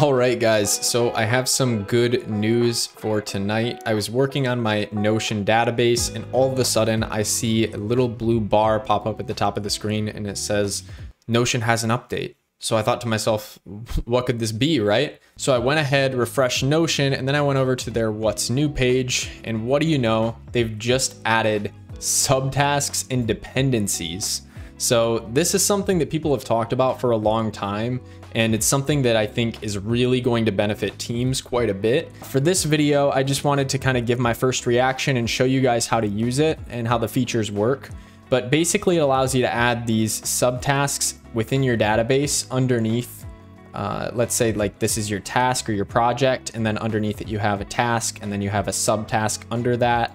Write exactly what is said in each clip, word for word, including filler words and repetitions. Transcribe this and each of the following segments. All right, guys, so I have some good news for tonight. I was working on my Notion database and all of a sudden I see a little blue bar pop up at the top of the screen and it says Notion has an update. So I thought to myself, what could this be, right? So I went ahead, refreshed Notion, and then I went over to their What's New page. And what do you know? They've just added subtasks and dependencies. So this is something that people have talked about for a long time, and it's something that I think is really going to benefit teams quite a bit. For this video, I just wanted to kind of give my first reaction and show you guys how to use it and how the features work. But basically it allows you to add these subtasks within your database underneath, uh, let's say like this is your task or your project, and then underneath it you have a task and then you have a subtask under that.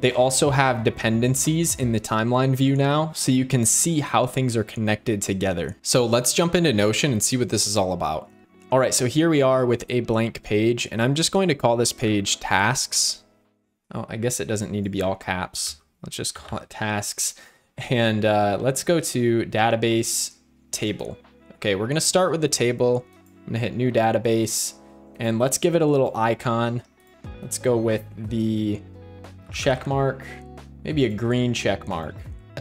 They also have dependencies in the timeline view now, so you can see how things are connected together. So let's jump into Notion and see what this is all about. All right, so here we are with a blank page, and I'm just going to call this page tasks. Oh, I guess it doesn't need to be all caps. Let's just call it tasks. And uh, let's go to database table. Okay, we're gonna start with the table. I'm gonna hit new database, and let's give it a little icon. Let's go with the check mark, maybe a green check mark.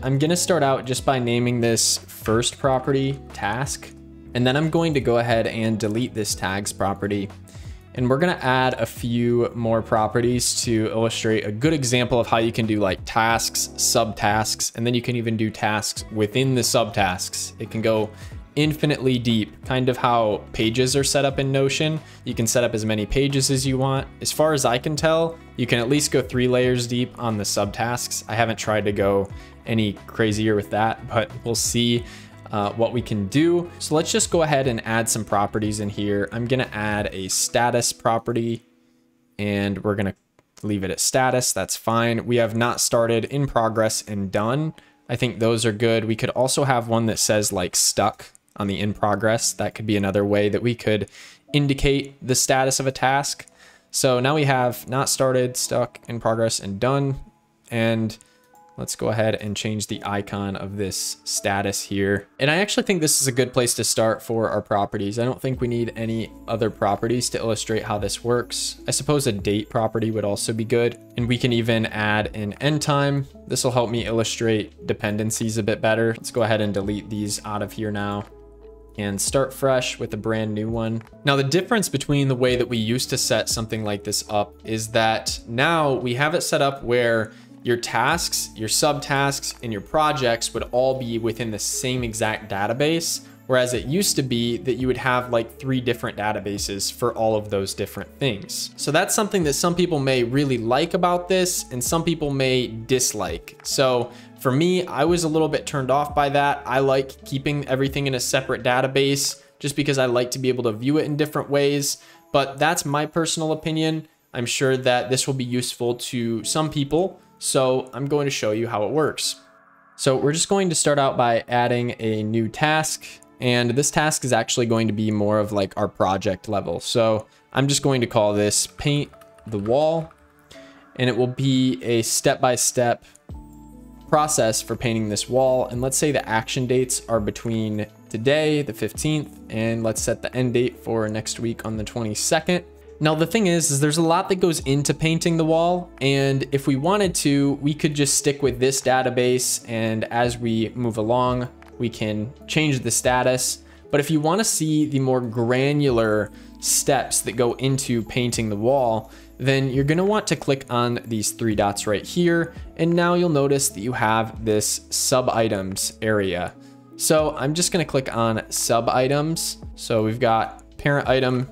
I'm gonna start out just by naming this first property task, and then I'm going to go ahead and delete this tags property. And we're gonna add a few more properties to illustrate a good example of how you can do like tasks, subtasks, and then you can even do tasks within the subtasks. It can go infinitely deep, kind of how pages are set up in Notion. You can set up as many pages as you want. As far as I can tell, you can at least go three layers deep on the subtasks. I haven't tried to go any crazier with that, but we'll see uh, what we can do. So let's just go ahead and add some properties in here. I'm gonna add a status property and we're gonna leave it at status, that's fine. We have not started, in progress, and done. I think those are good. We could also have one that says like stuck on the in progress. That could be another way that we could indicate the status of a task. So now we have not started, stuck, in progress, and done. And let's go ahead and change the icon of this status here. And I actually think this is a good place to start for our properties. I don't think we need any other properties to illustrate how this works. I suppose a date property would also be good. And we can even add an end time. This will help me illustrate dependencies a bit better. Let's go ahead and delete these out of here now and start fresh with a brand new one. Now, the difference between the way that we used to set something like this up is that now we have it set up where your tasks, your subtasks, and your projects would all be within the same exact database, whereas it used to be that you would have like three different databases for all of those different things. So that's something that some people may really like about this and some people may dislike. So for me, I was a little bit turned off by that. I like keeping everything in a separate database just because I like to be able to view it in different ways, but that's my personal opinion. I'm sure that this will be useful to some people, so I'm going to show you how it works. So we're just going to start out by adding a new task, and this task is actually going to be more of like our project level. So I'm just going to call this paint the wall, and it will be a step-by-step process for painting this wall. And let's say the action dates are between today, the fifteenth, and let's set the end date for next week on the twenty-second. Now, the thing is, is there's a lot that goes into painting the wall, and if we wanted to, we could just stick with this database, and as we move along, we can change the status. But if you want to see the more granular steps that go into painting the wall, then you're going to want to click on these three dots right here, and now you'll notice that you have this sub-items area. So I'm just going to click on sub-items. So we've got parent item,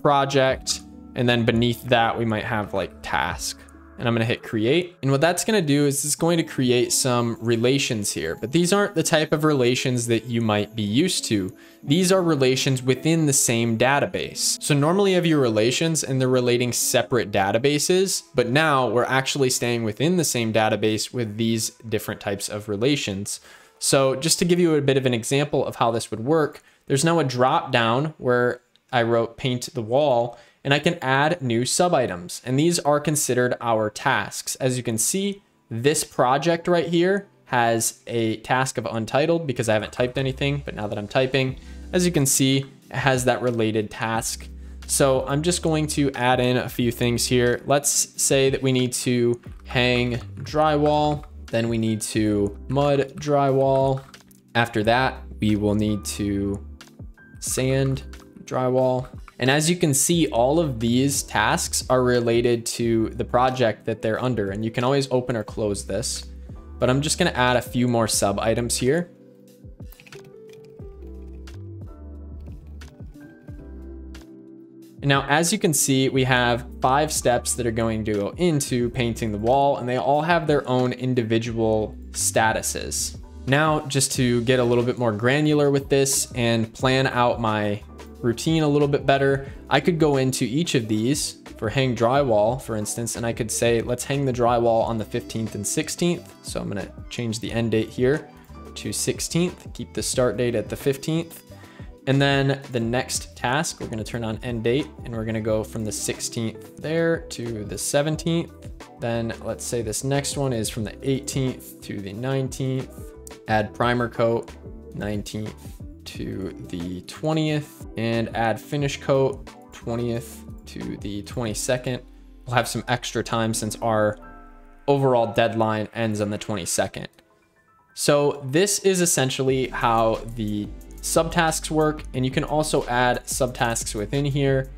project, and then beneath that we might have like task, and I'm gonna hit create. And what that's gonna do is it's going to create some relations here, but these aren't the type of relations that you might be used to. These are relations within the same database. So normally you have your relations and they're relating separate databases, but now we're actually staying within the same database with these different types of relations. So just to give you a bit of an example of how this would work, there's now a drop down where I wrote paint the wall, and I can add new sub-items, and these are considered our tasks. As you can see, this project right here has a task of untitled because I haven't typed anything, but now that I'm typing, as you can see, has that related task. So I'm just going to add in a few things here. Let's say that we need to hang drywall. Then we need to mud drywall. After that, we will need to sand drywall. And as you can see, all of these tasks are related to the project that they're under, and you can always open or close this. But I'm just gonna add a few more sub items here. And now, as you can see, we have five steps that are going to go into painting the wall, and they all have their own individual statuses. Now, just to get a little bit more granular with this and plan out my routine a little bit better, I could go into each of these for hang drywall, for instance, and I could say, let's hang the drywall on the fifteenth and sixteenth. So I'm gonna change the end date here to sixteenth, keep the start date at the fifteenth. And then the next task, we're gonna turn on end date, and we're gonna go from the sixteenth there to the seventeenth. Then let's say this next one is from the eighteenth to the nineteenth. Add primer coat, nineteenth to the twentieth, and add finish coat, twentieth to the twenty-second. We'll have some extra time since our overall deadline ends on the twenty-second. So this is essentially how the subtasks work, and you can also add subtasks within here.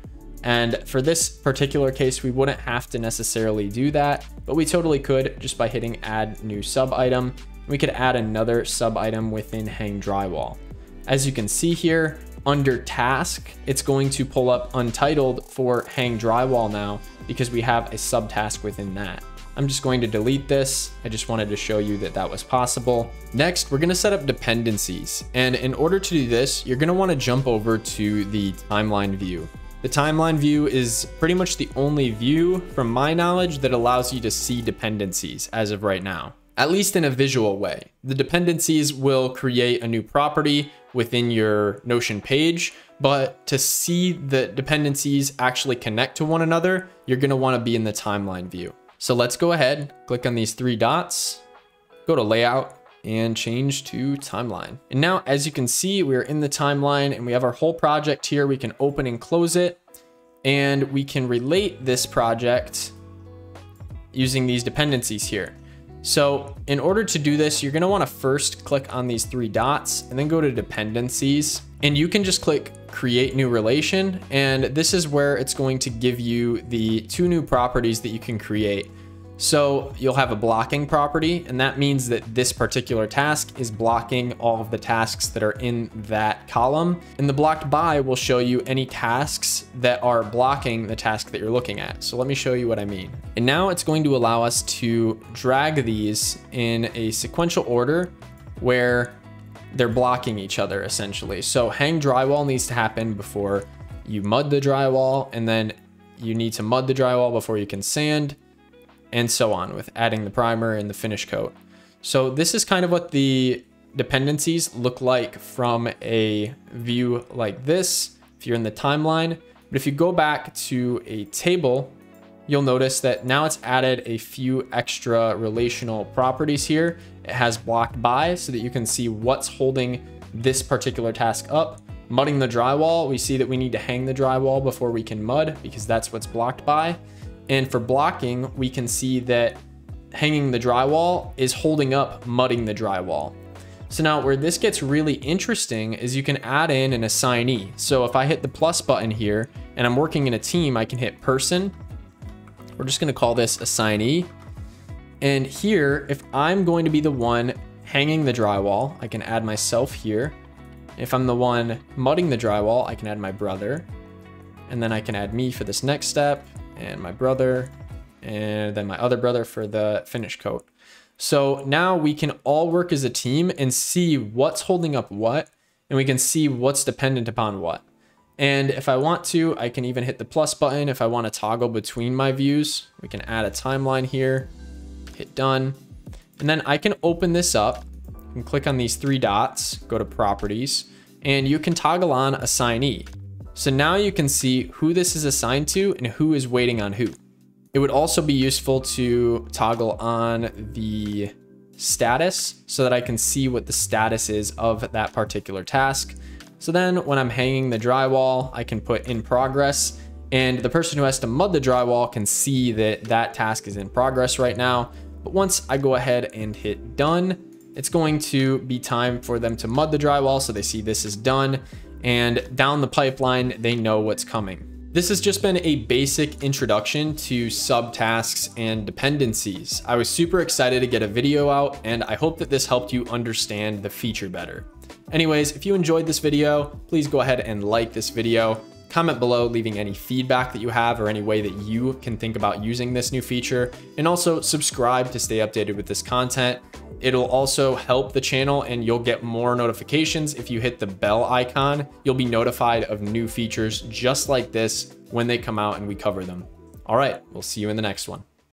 And for this particular case, we wouldn't have to necessarily do that, but we totally could just by hitting add new sub item. We could add another sub item within hang drywall. As you can see here, under task, it's going to pull up untitled for hang drywall now because we have a subtask within that. I'm just going to delete this. I just wanted to show you that that was possible. Next, we're gonna set up dependencies. And in order to do this, you're gonna wanna jump over to the timeline view. The timeline view is pretty much the only view, from my knowledge, that allows you to see dependencies as of right now, at least in a visual way. The dependencies will create a new property within your Notion page, but to see the dependencies actually connect to one another, you're gonna wanna be in the timeline view. So let's go ahead, click on these three dots, go to layout, and change to timeline. And now, as you can see, we're in the timeline and we have our whole project here. We can open and close it, and we can relate this project using these dependencies here. So in order to do this, you're gonna wanna first click on these three dots and then go to dependencies, and you can just click create new relation. And this is where it's going to give you the two new properties that you can create. So you'll have a blocking property, and that means that this particular task is blocking all of the tasks that are in that column. And the blocked by will show you any tasks that are blocking the task that you're looking at. So let me show you what I mean. And now it's going to allow us to drag these in a sequential order where they're blocking each other essentially. So hang drywall needs to happen before you mud the drywall, and then you need to mud the drywall before you can sand, and so on with adding the primer and the finish coat. So this is kind of what the dependencies look like from a view like this, if you're in the timeline. But if you go back to a table, you'll notice that now it's added a few extra relational properties here. It has blocked by so that you can see what's holding this particular task up. Mudding the drywall, we see that we need to hang the drywall before we can mud because that's what's blocked by. And for blocking, we can see that hanging the drywall is holding up mudding the drywall. So now where this gets really interesting is you can add in an assignee. So if I hit the plus button here and I'm working in a team, I can hit person. We're just gonna call this assignee. And here, if I'm going to be the one hanging the drywall, I can add myself here. If I'm the one mudding the drywall, I can add my brother. And then I can add me for this next step, and my brother, and then my other brother for the finish coat. So now we can all work as a team and see what's holding up what, and we can see what's dependent upon what. And if I want to, I can even hit the plus button if I want to toggle between my views. We can add a timeline here, hit done. And then I can open this up and click on these three dots, go to properties, and you can toggle on assignee. So now you can see who this is assigned to and who is waiting on who. It would also be useful to toggle on the status so that I can see what the status is of that particular task. So then when I'm hanging the drywall, I can put in progress, and the person who has to mud the drywall can see that that task is in progress right now. But once I go ahead and hit done, it's going to be time for them to mud the drywall. So they see this is done, and down the pipeline, they know what's coming. This has just been a basic introduction to subtasks and dependencies. I was super excited to get a video out, and I hope that this helped you understand the feature better. Anyways, if you enjoyed this video, please go ahead and like this video. Comment below leaving any feedback that you have or any way that you can think about using this new feature. And also subscribe to stay updated with this content. It'll also help the channel, and you'll get more notifications. If you hit the bell icon, you'll be notified of new features just like this when they come out and we cover them. All right, we'll see you in the next one.